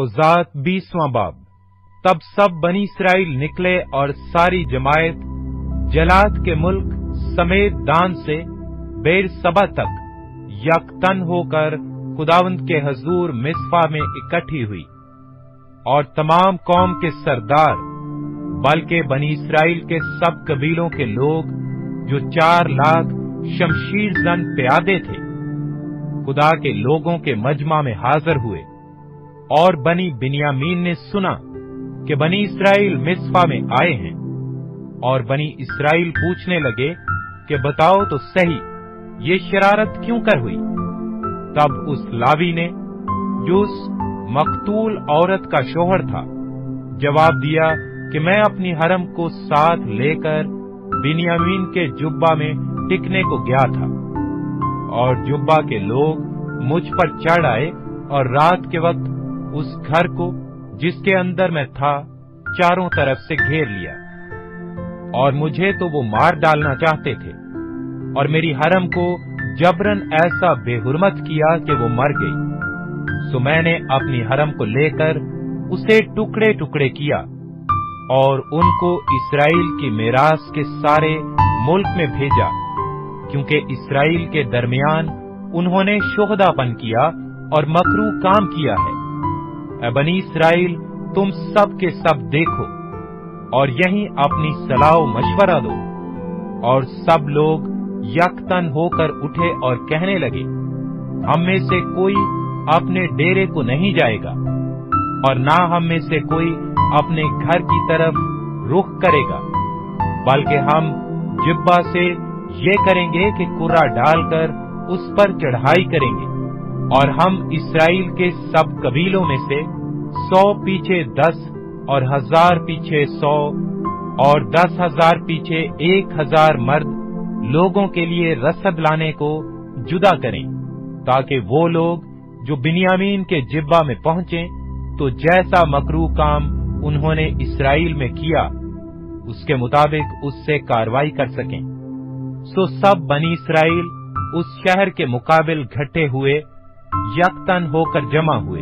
उज़ात 20वां बाब। तब सब बनी इसराइल निकले और सारी जमायत जलाद के मुल्क समेत दान से बेरसबा तक यकतन होकर खुदावंद के हजूर मिस्पा में इकट्ठी हुई। और तमाम कौम के सरदार बल्कि बनी इसराइल के सब कबीलों के लोग जो 4 लाख शमशीर जन प्यादे थे, खुदा के लोगों के मजमा में हाजिर हुए। और बनी बिन्यामीन ने सुना कि बनी इसराइल मिस्पा में आए हैं, और बनी इसराइल पूछने लगे कि बताओ तो सही, ये शरारत क्यों कर हुई? तब उस लावी ने, जो उस मकतूल औरत का शोहर था, जवाब दिया कि मैं अपनी हरम को साथ लेकर बिन्यामीन के जुब्बा में टिकने को गया था, और जुब्बा के लोग मुझ पर चढ़ आए और रात के वक्त उस घर को जिसके अंदर मैं था चारों तरफ से घेर लिया, और मुझे तो वो मार डालना चाहते थे, और मेरी हरम को जबरन ऐसा बेहुरमत किया कि वो मर गई। सो मैंने अपनी हरम को लेकर उसे टुकड़े टुकड़े किया और उनको इसराइल की मेरास के सारे मुल्क में भेजा, क्योंकि इसराइल के दरमियान उन्होंने शोहदापन किया और मकरू काम किया है। ऐ बनी इसराइल, तुम सब के सब देखो और यहीं अपनी सलाह मशवरा दो। और सब लोग यकतन होकर उठे और कहने लगे, हम में से कोई अपने डेरे को नहीं जाएगा और ना हम में से कोई अपने घर की तरफ रुख करेगा, बल्कि हम जिब्बा से ये करेंगे कि कुरा डालकर उस पर चढ़ाई करेंगे, और हम इसराइल के सब कबीलों में से 100 पीछे 10 और 1000 पीछे 100 और 10,000 पीछे 1,000 मर्द लोगों के लिए रसद लाने को जुदा करें, ताकि वो लोग जो बिन्यामीन के जिब्बा में पहुंचे तो जैसा मकरू काम उन्होंने इसराइल में किया उसके मुताबिक उससे कार्रवाई कर सकें। सो सब बनी इसराइल उस शहर के मुकाबिल घटे हुए यकतन होकर जमा हुए,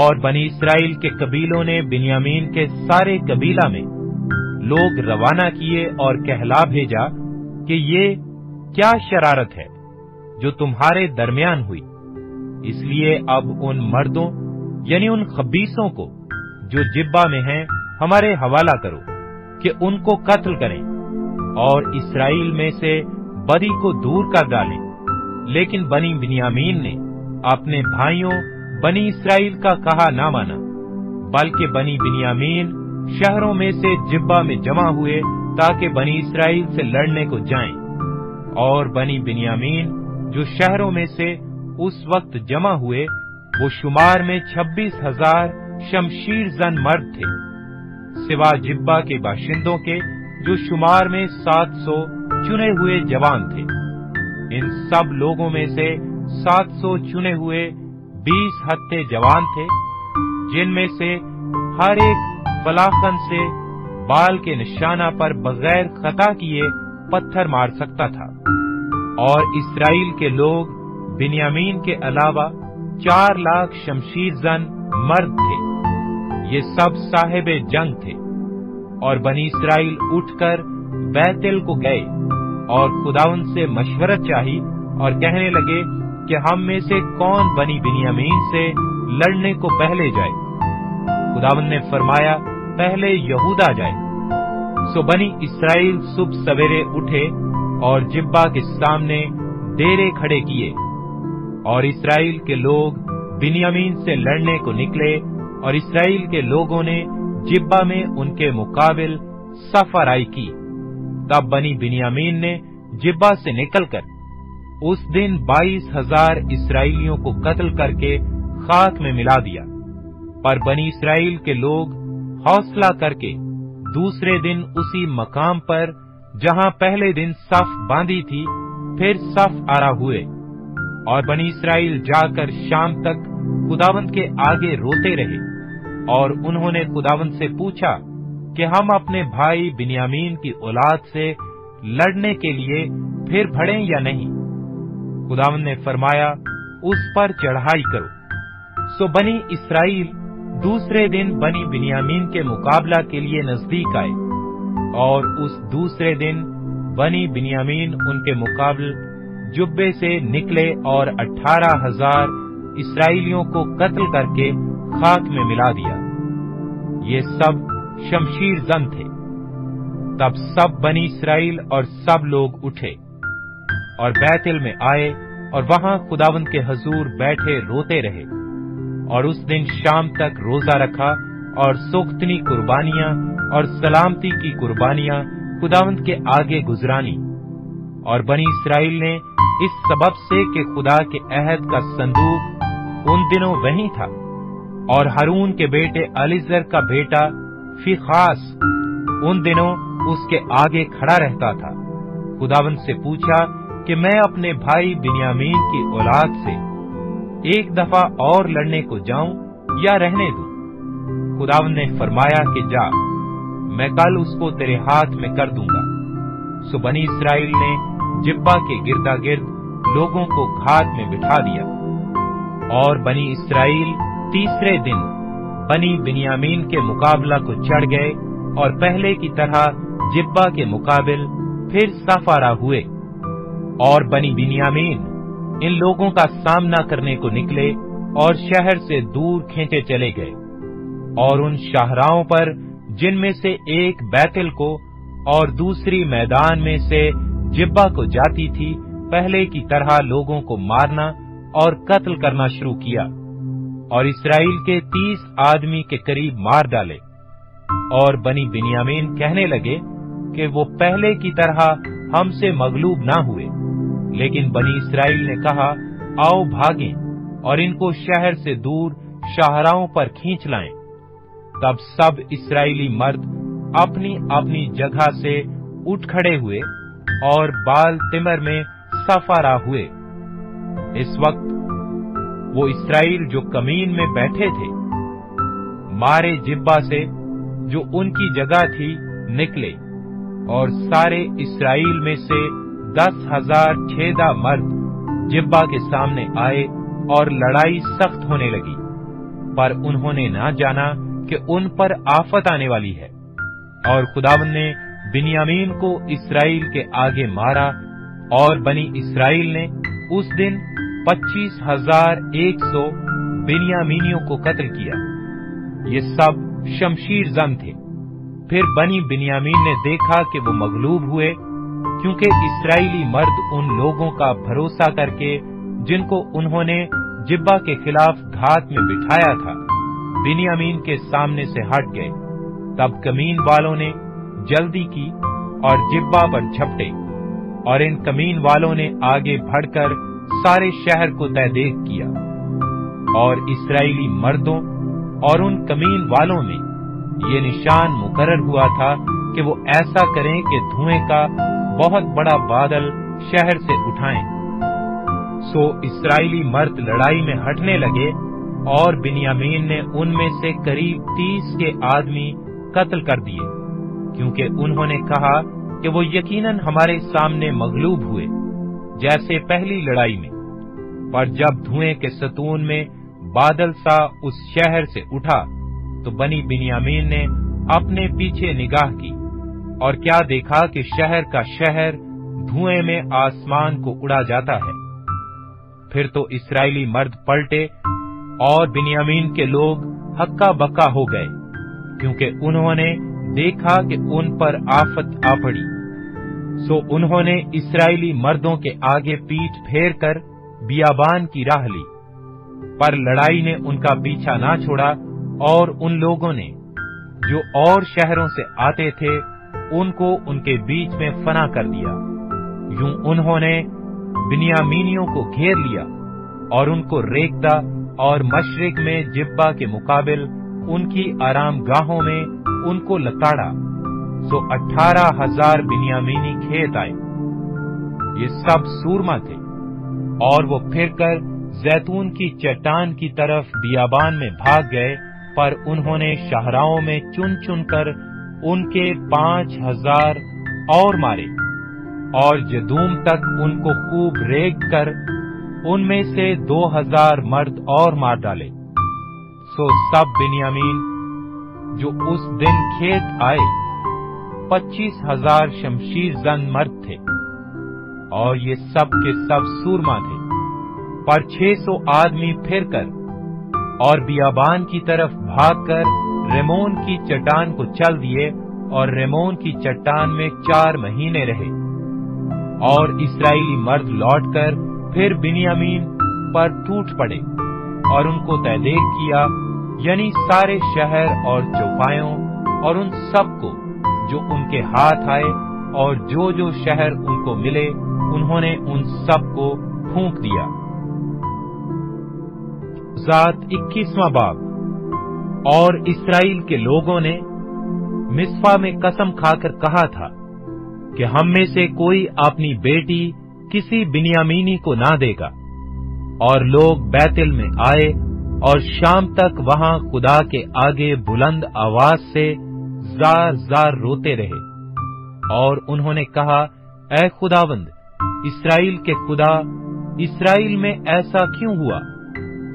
और बनी इसराइल के कबीलों ने बिन्यामीन के सारे कबीला में लोग रवाना किए और कहला भेजा कि ये क्या शरारत है जो तुम्हारे दरमियान हुई। इसलिए अब उन मर्दों यानी उन खबीसों को जो जिब्बा में हैं हमारे हवाला करो कि उनको कत्ल करें और इसराइल में से बदी को दूर कर डालें। लेकिन बनी बिन्यामीन ने अपने भाइयों बनी इसराइल का कहा ना माना, बल्कि बनी बिन्यामीन शहरों में से जिब्बा में जमा हुए ताकि बनी इसराइल से लड़ने को जाएं। और बनी बिन्यामीन जो शहरों में से उस वक्त जमा हुए वो शुमार में 26,000 शमशीर जन मर्द थे, सिवा जिब्बा के बाशिंदों के जो शुमार में 700 चुने हुए जवान थे। इन सब लोगों में से 700 चुने हुए 20 हत्थे जवान थे, जिनमें से हर एक फलाखन से बाल के निशाना पर बगैर खता किए पत्थर मार सकता था। और इसराइल के लोग बिन्यामीन के अलावा 4 लाख शमशीर जन मर्द थे, ये सब साहिबे जंग थे। और बनी इसराइल उठकर बैतल को गए और खुदावन से मशवरत चाही और कहने लगे कि हम में से कौन बनी बिन्यामीन से लड़ने को पहले जाए। खुदावन ने फरमाया, पहले यहूदा जाए। सो बनी इसराइल सुबह सवेरे उठे और जिब्बा के सामने डेरे खड़े किए, और इसराइल के लोग बिन्यामीन से लड़ने को निकले, और इसराइल के लोगों ने जिब्बा में उनके मुकाबिल सफराई की। तब बनी बिन्यामीन ने जिब्बा से निकलकर उस दिन 22,000 इसराइलियों को कत्ल करके खाक में मिला दिया। पर बनी इसराइल के लोग हौसला करके दूसरे दिन उसी मकाम पर जहां पहले दिन सफ बांधी थी फिर सफ आरा हुए, और बनी इसराइल जाकर शाम तक खुदावंद के आगे रोते रहे। और उन्होंने खुदावंद से पूछा कि हम अपने भाई बिन्यामीन की औलाद से लड़ने के लिए फिर भड़ें या नहीं? खुदावंद ने फरमाया, उस पर चढ़ाई करो। सो बनी इसराइल दूसरे दिन बनी बिन्यामीन के मुकाबला के लिए नजदीक आए और उस दूसरे दिन बनी बिन्यामीन उनके मुकाबले जुब्बे से निकले और 18,000 इसराइलियों को कत्ल करके खाक में मिला दिया। ये सब शमशीर जन थे। तब सब बनी इसराइल और सब लोग उठे और बैतल में आए और वहां खुदावंद के हजूर बैठे रोते रहे और उस दिन शाम तक रोजा रखा और सोख्तनी कुर्बानियां और सलामती की कुर्बानियां खुदावंद के आगे गुजरानी। और बनी इसराइल ने इस सबब से कि खुदा के अहद का संदूक उन दिनों वहीं था और हारून के बेटे अलीजर का बेटा फीखास उन दिनों उसके आगे खड़ा रहता था, खुदावंद से पूछा कि मैं अपने भाई बिन्यामीन की औलाद से एक दफा और लड़ने को जाऊं या रहने दूं? खुदावंद ने फरमाया कि जा, मैं कल उसको तेरे हाथ में कर दूंगा। सो बनी इसराइल ने जिब्बा के गिरदा गिर्द लोगों को घात में बिठा दिया। और बनी इसराइल तीसरे दिन बनी बिन्यामीन के मुकाबला को चढ़ गए और पहले की तरह जिब्बा के मुकाबिल फिर साफारा हुए। और बनी बिन्यामीन इन लोगों का सामना करने को निकले और शहर से दूर खींचे चले गए और उन शाहराओं पर जिनमें से एक बैतल को और दूसरी मैदान में से जिब्बा को जाती थी, पहले की तरह लोगों को मारना और कत्ल करना शुरू किया और इसराइल के 30 आदमी के करीब मार डाले। और बनी बिन्यामीन कहने लगे कि वो पहले की तरह हमसे मगलूब ना हुए, लेकिन बनी इसराइल ने कहा, आओ भागें और इनको शहर से दूर शाहराओं पर खींच लाएं। तब सब इसराइली मर्द अपनी अपनी जगह से उठ खड़े हुए और बाल तिमर में सफारा हुए। इस वक्त वो इसराइल जो कमीन में बैठे थे, मारे जिब्बा से जो उनकी जगह थी, निकले और सारे इसराइल में से 10,000 छेदा मर्द जिब्बा के सामने आए और लड़ाई सख्त होने लगी, पर उन्होंने ना जाना कि उन पर आफत आने वाली है। और खुदावंद ने बिन्यामीन को इसराइल के आगे मारा और बनी इसराइल ने उस दिन 25,100 बिन्यामीनियों को कत्ल किया। ये सब शमशीर जन थे। फिर बनी बिन्यामीन ने देखा कि वो मगलूब हुए, क्योंकि इसराइली मर्द उन लोगों का भरोसा करके जिनको उन्होंने जिब्बा के खिलाफ घात में बिठाया था, बिन्यामीन के सामने से हट गए। तब कमीन वालों ने जल्दी की और जिब्बा पर झपटे और इन कमीन वालों ने आगे बढ़कर सारे शहर को तहदेक किया और इसराइली मर्दों और उन कमीन वालों में ये निशान मुकरर हुआ था कि वो ऐसा करें कि धुएं का बहुत बड़ा बादल शहर से उठाएं। सो इसराइली मर्द लड़ाई में हटने लगे और बिन्यामीन ने उनमें से करीब 30 के आदमी कत्ल कर दिए, क्योंकि उन्होंने कहा कि वो यकीनन हमारे सामने मगलूब हुए जैसे पहली लड़ाई में। पर जब धुएं के सतून में बादल सा उस शहर से उठा तो बनी बिन्यामीन ने अपने पीछे निगाह की और क्या देखा कि शहर का शहर धुएं में आसमान को उड़ा जाता है। फिर तो इसराइली मर्द पलटे और बिन्यामीन के लोग हक्का बक्का हो गए, क्योंकि उन्होंने देखा कि उन पर आफत आ पड़ी। सो उन्होंने इसराइली मर्दों के आगे पीठ फेर कर बियाबान की राह ली, पर लड़ाई ने उनका पीछा ना छोड़ा और उन लोगों ने जो और शहरों से आते थे उनको उनके बीच में फना कर दिया। यूं उन्होंने बिन्यामीनियों को घेर लिया और उनको रेगदा और मशरिक में जिब्बा के मुकाबिल उनकी आरामगाहों में उनको लताड़ा। सो 18,000 बिन्यामीनी खेत आए। ये सब सूरमा थे और वो फिरकर जैतून की चट्टान की तरफ बियाबान में भाग गए, पर उन्होंने शाहराओं में चुन चुन कर उनके 5,000 और मारे और जदूम तक उनको खूब रेग कर उनमें से 2,000 मर्द और मार डाले। सो सब बिन्यामीन जो उस दिन खेत आए 25,000 शमशीर जन मर्द थे और ये सब के सब सूरमा थे। पर 600 आदमी फिरकर और बियाबान की तरफ भागकर रेमोन की चट्टान को चल दिए और रेमोन की चट्टान में 4 महीने रहे। और इस्राएली मर्द लौटकर फिर बिन्यामीन पर टूट पड़े और उनको तहदेक किया, यानी सारे शहर और चौपायों और उन सबको जो उनके हाथ आए, और जो जो शहर उनको मिले उन्होंने उन सबको फूंक दिया। ज़ात 21वां बाब। और इस्राएल के लोगों ने मिस्पा में कसम खाकर कहा था कि हम में से कोई अपनी बेटी किसी बिन्यामीनी को ना देगा। और लोग बैतल में आए और शाम तक वहां खुदा के आगे बुलंद आवाज से जार जार रोते रहे। और उन्होंने कहा, ऐ खुदावंद इस्राएल के खुदा, इस्राएल में ऐसा क्यों हुआ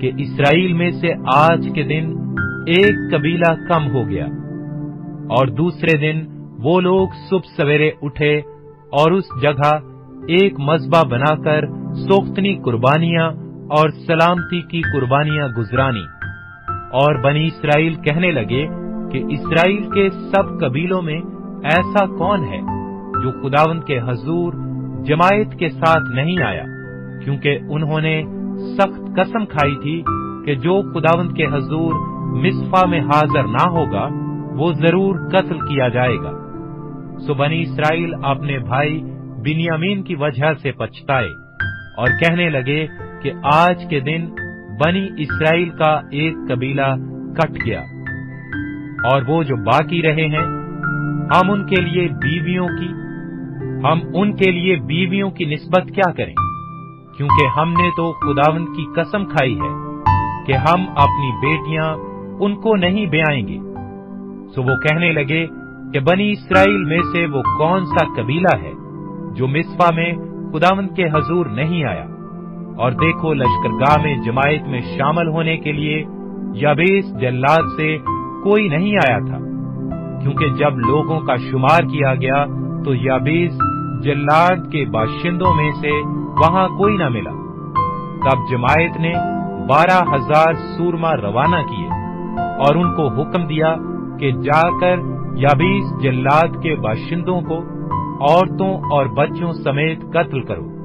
कि इस्राएल में से आज के दिन एक कबीला कम हो गया। और दूसरे दिन वो लोग सुबह सवेरे उठे और उस जगह एक मज़बा बनाकर सोख्तनी कुर्बानियां और सलामती की कुर्बानियां गुजरानी। और बनी इस्राएल कहने लगे कि इस्राएल के सब कबीलों में ऐसा कौन है जो खुदावंद के हजूर जमायत के साथ नहीं आया, क्योंकि उन्होंने सख्त कसम खाई थी कि जो खुदावंद के हजूर मिस्फा में हाजिर ना होगा वो जरूर कत्ल किया जाएगा। सो बनी इस्राएल अपने भाई बिन्यामीन की वजह से पछताए और कहने लगे कि आज के दिन बनी इस्राएल का एक कबीला कट गया, और वो जो बाकी रहे हैं हम उनके लिए बीवियों की निस्बत क्या करें, क्योंकि हमने तो खुदावंद की कसम खाई है कि हम अपनी बेटियां उनको नहीं ब्याएंगे। सो वो कहने लगे कि बनी इस्राएल में से वो कौन सा कबीला है जो मिस्पा में खुदावंद के हजूर नहीं आया। और देखो, लश्करगाह में जमायत में शामिल होने के लिए याबेस जल्लाद से कोई नहीं आया था, क्योंकि जब लोगों का शुमार किया गया तो याबेस जल्लाद के बाशिंदों में से वहां कोई ना मिला। तब जमायत ने 12,000 सूरमा रवाना किए और उनको हुक्म दिया कि जाकर याबीस जल्लाद के बाशिंदों को औरतों और बच्चों समेत कत्ल करो।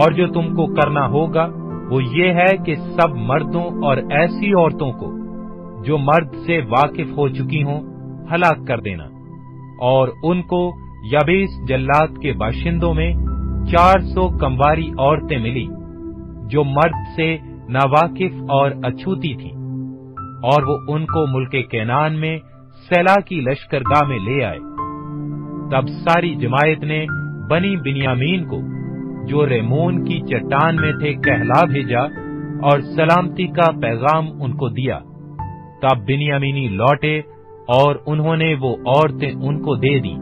और जो तुमको करना होगा वो ये है कि सब मर्दों और ऐसी औरतों को जो मर्द से वाकिफ हो चुकी हों हलाक कर देना। और उनको याबीस जल्लाद के बाशिंदों में 400 कंवारी औरतें मिली जो मर्द से नावाकिफ और अछूती थी, और वो उनको मुल्के कैनान में सैला की लश्करगाह में ले आए। तब सारी जमायत ने बनी बिन्यामीन को जो रेमोन की चट्टान में थे कहला भेजा और सलामती का पैगाम उनको दिया। तब बिन्यामीनी लौटे और उन्होंने वो औरतें उनको दे दी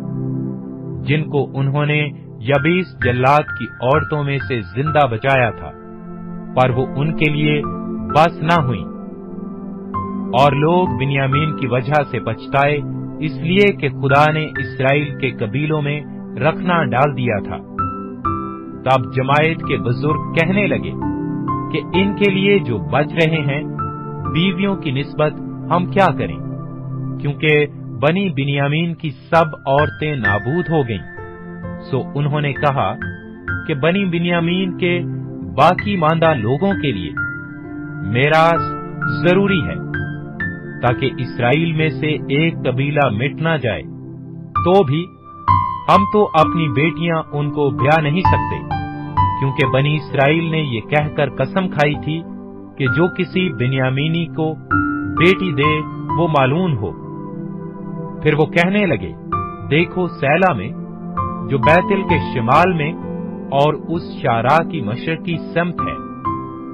जिनको उन्होंने याबीस जल्लाद की औरतों में से जिंदा बचाया था, पर वो उनके लिए बस ना हुई। और लोग बिन्यामीन की वजह से पछताए, इसलिए कि खुदा ने इस्राएल के कबीलों में रखना डाल दिया था। तब जमायत के बुजुर्ग कहने लगे कि इनके लिए जो बच रहे हैं बीवियों की निस्बत हम क्या करें, क्योंकि बनी बिन्यामीन की सब औरतें नाबूद हो गईं। सो उन्होंने कहा कि बनी बिन्यामीन के बाकी मांदा लोगों के लिए मेरास जरूरी है, ताकि इस्राएल में से एक कबीला मिट ना जाए। तो भी हम तो अपनी बेटियां उनको ब्याह नहीं सकते, क्योंकि बनी इस्राएल ने ये कहकर कसम खाई थी कि जो किसी बिन्यामीनी को बेटी दे वो मालून हो। फिर वो कहने लगे, देखो सैला में जो बैतल के शिमाल में और उस शारा की मशरकी सम्त है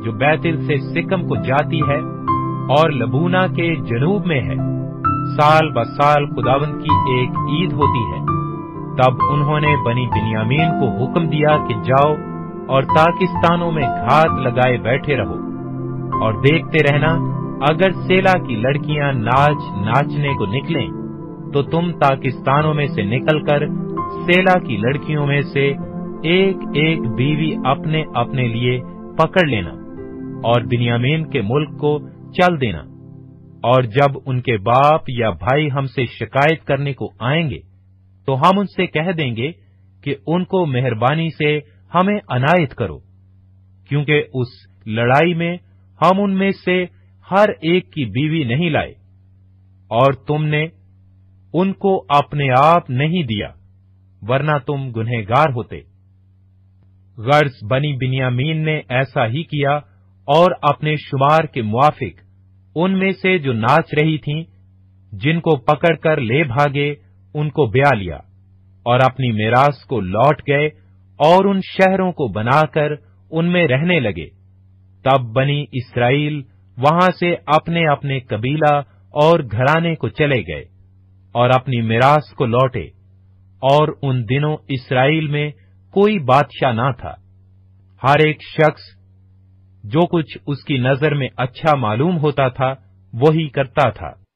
जो बैतल से सिकम को जाती है और लबूना के जनूब में है, साल ब साल खुदावंद की एक ईद होती है। तब उन्होंने बनी बिन्यामीन को हुक्म दिया कि जाओ और ताकिस्तानों में घात लगाए बैठे रहो और देखते रहना अगर सेला की लड़कियां नाचने को निकलें, तो तुम ताकिस्तानों में से निकलकर सेला की लड़कियों में से एक एक बीवी अपने अपने लिए पकड़ लेना और बिन्यामीन के मुल्क को चल देना। और जब उनके बाप या भाई हमसे शिकायत करने को आएंगे तो हम उनसे कह देंगे कि उनको मेहरबानी से हमें अनायत करो, क्योंकि उस लड़ाई में हम उनमें से हर एक की बीवी नहीं लाए और तुमने उनको अपने आप नहीं दिया, वरना तुम गुनहगार होते। गर्ज बनी बिन्यामीन ने ऐसा ही किया और अपने शुमार के मुआफिक उनमें से जो नाच रही थीं, जिनको पकड़कर ले भागे, उनको ब्याह लिया और अपनी मेरास को लौट गए और उन शहरों को बनाकर उनमें रहने लगे। तब बनी इसराइल वहां से अपने अपने कबीला और घराने को चले गए और अपनी मिरास को लौटे, और उन दिनों इसराइल में कोई बादशाह ना था। हर एक शख्स जो कुछ उसकी नजर में अच्छा मालूम होता था वही करता था।